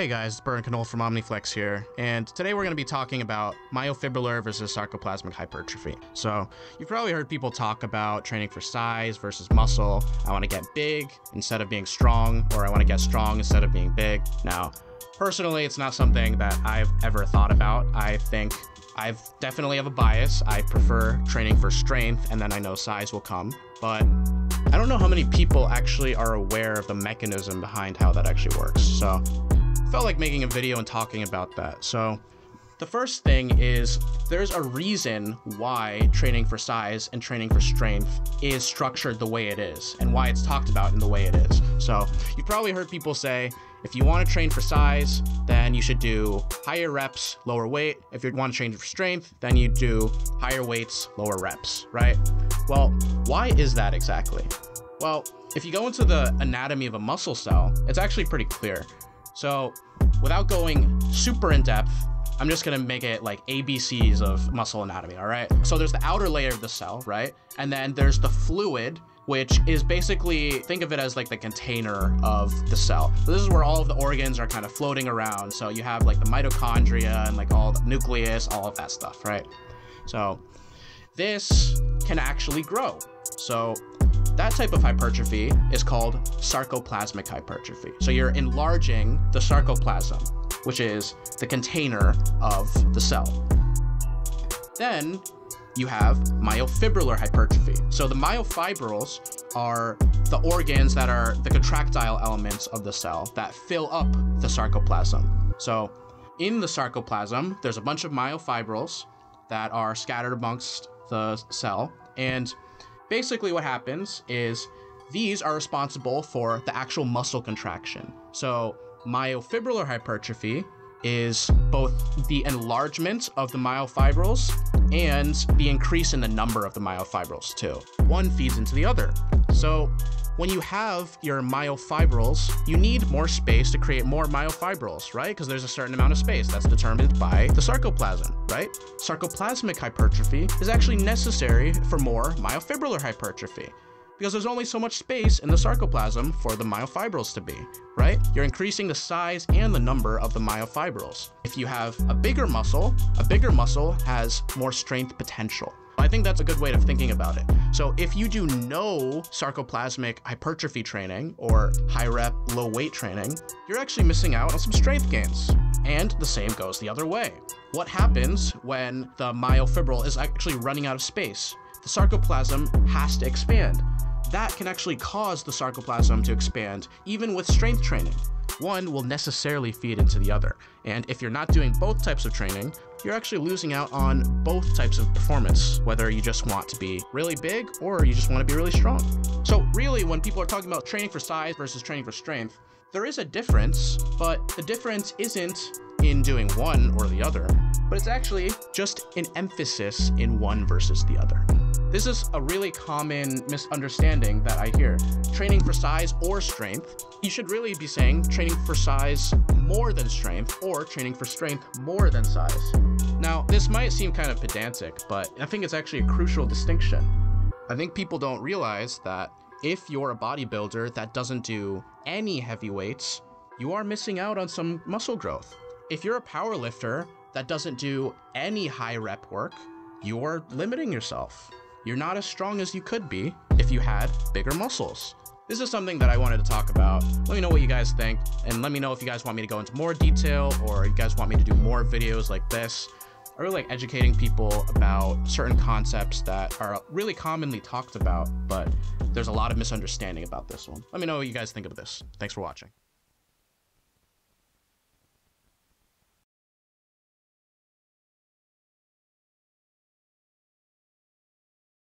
Hey guys, it's Byron Canole from OmniFlex here, and today we're going to be talking about myofibrillar versus sarcoplasmic hypertrophy. So you've probably heard people talk about training for size versus muscle. I want to get big instead of being strong, or I want to get strong instead of being big. Now, personally, it's not something that I've ever thought about. I think I definitely have a bias. I prefer training for strength, and then I know size will come, but I don't know how many people actually are aware of the mechanism behind how that actually works. So felt like making a video and talking about that. So the first thing is there's a reason why training for size and training for strength is structured the way it is and why it's talked about in the way it is. So you've probably heard people say, if you want to train for size, then you should do higher reps, lower weight. If you want to train for strength, then you do higher weights, lower reps, right? Well, why is that exactly? Well, if you go into the anatomy of a muscle cell, it's actually pretty clear. So without going super in depth, I'm just gonna make it like ABCs of muscle anatomy, all right? So there's the outer layer of the cell, right? And then there's the fluid, which is basically, think of it as like the container of the cell. So this is where all of the organs are kind of floating around. So you have like the mitochondria and like all the nucleus, all of that stuff, right? So this can actually grow. So that type of hypertrophy is called sarcoplasmic hypertrophy. So you're enlarging the sarcoplasm, which is the container of the cell. Then you have myofibrillar hypertrophy. So the myofibrils are the organs that are the contractile elements of the cell that fill up the sarcoplasm. So in the sarcoplasm, there's a bunch of myofibrils that are scattered amongst the cell, and basically what happens is these are responsible for the actual muscle contraction. So myofibrillar hypertrophy is both the enlargement of the myofibrils and the increase in the number of the myofibrils too. One feeds into the other. So when you have your myofibrils, you need more space to create more myofibrils, right? Because there's a certain amount of space that's determined by the sarcoplasm, right? Sarcoplasmic hypertrophy is actually necessary for more myofibrillar hypertrophy because there's only so much space in the sarcoplasm for the myofibrils to be, right? You're increasing the size and the number of the myofibrils. If you have a bigger muscle has more strength potential. I think that's a good way of thinking about it. So if you do no sarcoplasmic hypertrophy training or high rep, low weight training, you're actually missing out on some strength gains. And the same goes the other way. What happens when the myofibril is actually running out of space? The sarcoplasm has to expand. That can actually cause the sarcoplasm to expand, even with strength training. One will necessarily feed into the other. And if you're not doing both types of training, you're actually losing out on both types of performance, whether you just want to be really big or you just want to be really strong. So really, when people are talking about training for size versus training for strength, there is a difference, but the difference isn't in doing one or the other, but it's actually just an emphasis in one versus the other. This is a really common misunderstanding that I hear. Training for size or strength, you should really be saying training for size more than strength or training for strength more than size. Now, this might seem kind of pedantic, but I think it's actually a crucial distinction. I think people don't realize that if you're a bodybuilder that doesn't do any heavy weights, you are missing out on some muscle growth. If you're a power lifter that doesn't do any high rep work, you're limiting yourself. You're not as strong as you could be if you had bigger muscles. This is something that I wanted to talk about. Let me know what you guys think, and let me know if you guys want me to go into more detail or you guys want me to do more videos like this. I really like educating people about certain concepts that are really commonly talked about, but there's a lot of misunderstanding about this one. Let me know what you guys think of this. Thanks for watching.